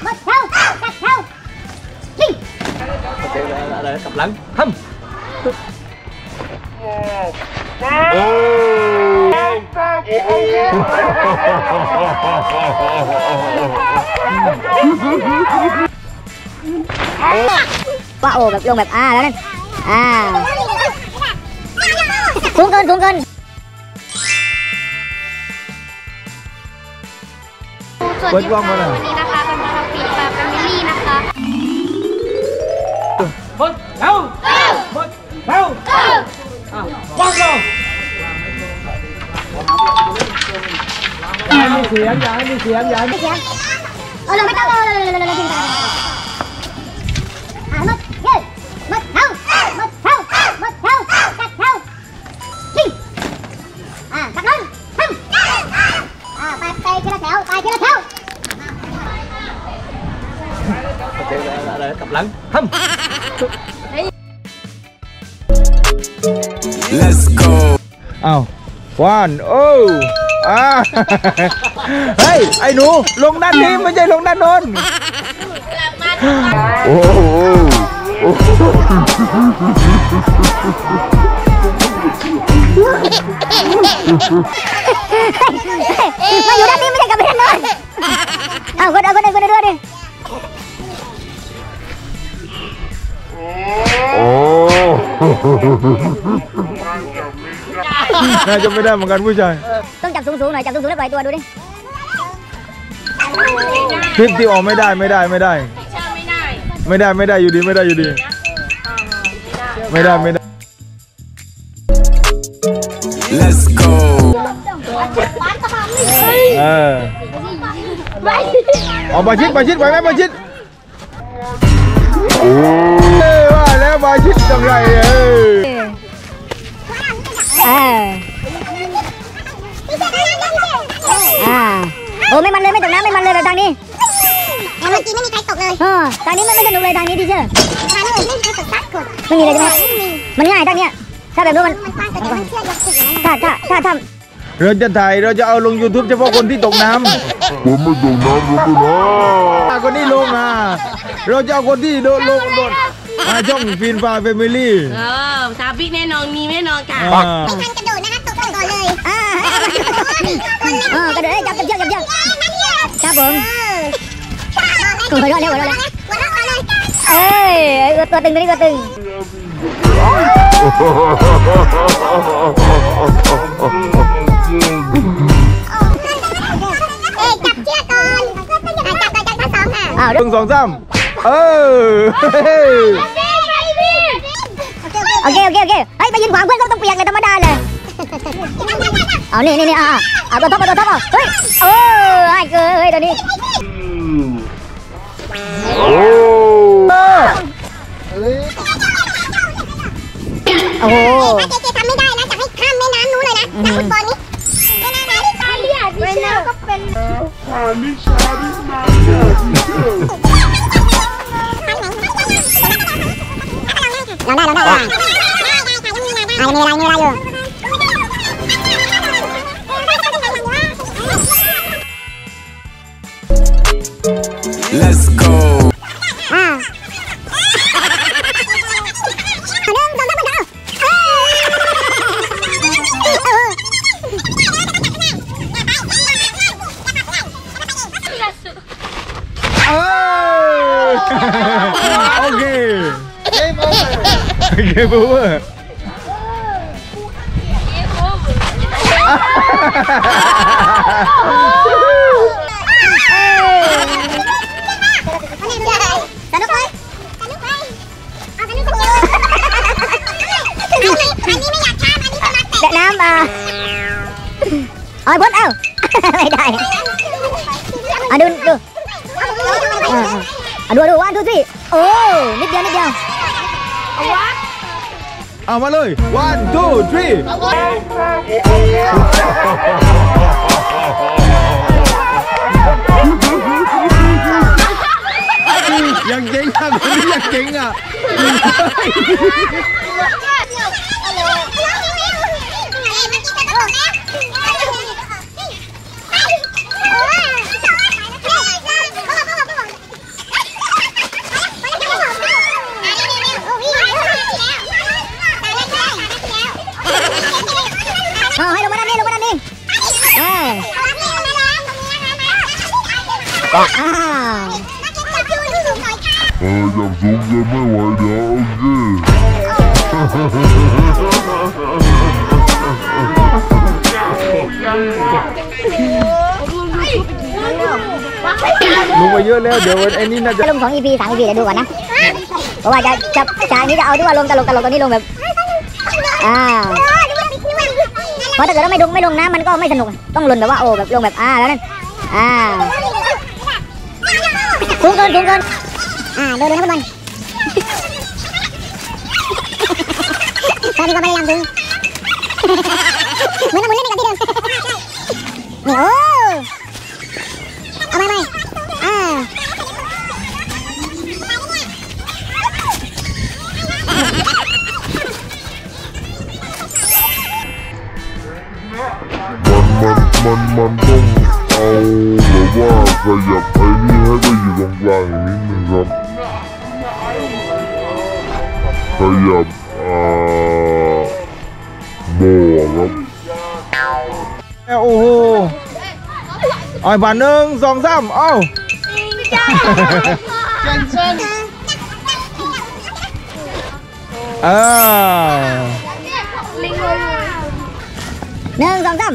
mất thâu cắt thâu linh ok lại cặp lắng thâm quá ồ bẹp luôn bẹp à đó lên à xuống cơn ส่วนที่วันนี้นะคะเป็นมาราฟีปาแฟมิลี่นะคะหมดเท้าหมดเท้าว่างลงย้ายมีเสียงย้ายมีเสียงย้ายมีเสียงเอาลงไม่ต้องเลยหมดเย้หมดเท้าหมดเท้าหมดเท้ากัดเท้าลิงกัดลงทั้งไปไปทีละแถวไปทีละแถว Let's go อ้าว one oh เฮ้ยไอ้หนูลงด้านนี้ไม่ใช่ลงด้านโน้นโอ้โหมาอยู่ด้านนี้ไม่ใช่กับด้านโน้นเอาคนเอาคนเอาคนด้วยดิน่าจะไม่ได้เหมือนกันผู้ชายต้องจับสูงๆหน่อยจับสูงๆแล้วปล่อยตัวดูดิคลิปที่ออกไม่ได้อยู่ดีไม่ได้ Let's go เอาบาชิดไปไหมบาชิดว่าแล้วบาชิดทำไรโอ้ไม่มันเลยไม่ตกน้ำไม่มันเลยเลยทางนี้เมื่อกี้ไม่มีใครตกเลยทางนี้ไม่สนุกเลยทางนี้ดิเชอร์ทางนี้ไม่มีใครตกสักคนไม่มีเลยใช่ไหมมันง่ายทางเนี้ยถ้าแบบนี้มันกว้างแต่จะไม่เชื่อยกขึ้นเลยถ้าทำเราจะถ่ายเราจะเอาลง YouTube เฉพาะคนที่ตกน้ำผมไม่ตกน้ำผมไม่น้ำคนนี้ลงมาเราจะเอาคนที่โดดลงโดดมาช่องฟินฟ้าแฟมิลี่ตาบิ๊กแน่นอนมีแน่นอนค่ะไม่ทันกระโดดนะคะตกก่อนเลยกระโดดจับจับครับผมรอดแล้วเอ้ยตัวตึงตัวตึงจับเชือกก่อนจับหนึ่งสองสามโอเคเฮ้ยไปยืนขวางเพื่อนก็ต้องเปียกเลยธรรมดาเลยเอานี่เอาตัวท็อปเอาเฮ้ยโอ้ยเฮ้ยตัวนี้โอ้โหเจ๊ทำไม่ได้นะจะให้ข้ามแม่น้ำนู้นเลยนะนักฟุตบอลนี้เวลาไหนที่ตาเลี่ยดิเชลก็เป็นลองได้อยู่Let's go เก็บบัวแต่น้ำมาเอาบดเอาไม่ได้เอาดูเอาดูวันดูสิโอ้นิดเดียวเอามาเลย one two three ยังเก่งอ่ะคนนี้ยังเก่งอ่ะ จับสูงจะไม่ไหวเดี๋ยวโอเคลงมาเยอะแล้วเดี๋ยวไอ้นี่น่าจะลง2 EP 3 EP จะดูก่อนนะเพราะว่าจะนี้จะเอาที่ว่าลงตลกตอนนี้ลงแบบเพราะถ้าเกิดเราไม่ลงนะมันก็ไม่สนุกต้องลงแบบว่าโอ้แบบลงแบบแล้วนั่นคุ้มเกินเดินนะเพื่อนการมีความพยายามถึงเหมือนเราหมุนเล่นกันที่เดิมโอ้เอาไปมันต้องเอาแบบว่าขยับไอ้นี่ให้ไปอยู่ตรงกลางนิดนึงครับขยับโบครับโอ้โหไอ้บ้านหนึ่งสองสามเอ้าหนึ่งสองสาม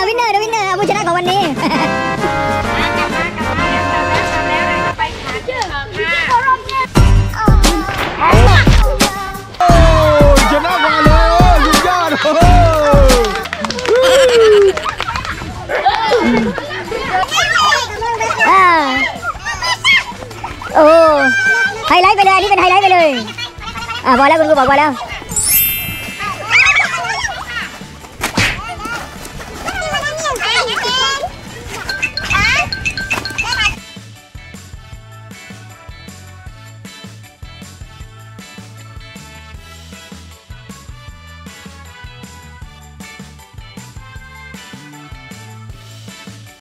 วินเนอร์ผู้ชนะของวันนี้ไฮไลท์ไปเลยอันนี้เป็นไฮไลท์ไปเลยพอแล้วคุณครูบอกพอแล้ว